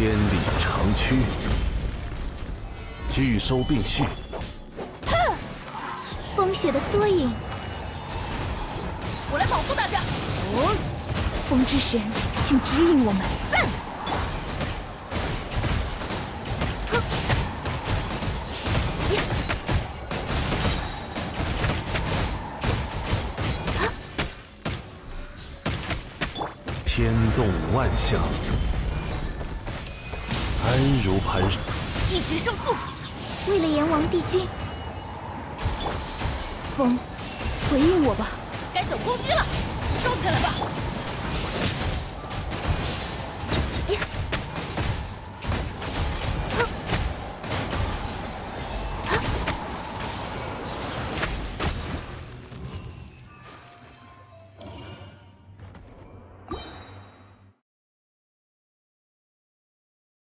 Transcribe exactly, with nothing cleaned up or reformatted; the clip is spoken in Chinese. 天理长驱，聚收并蓄。哼，风雪的缩影，我来保护大家。哦，风之神，请指引我们。散。哼。天动万象。 安如磐石，一决胜负。为了炎王帝君，风，回应我吧。该走攻击了，收起来吧。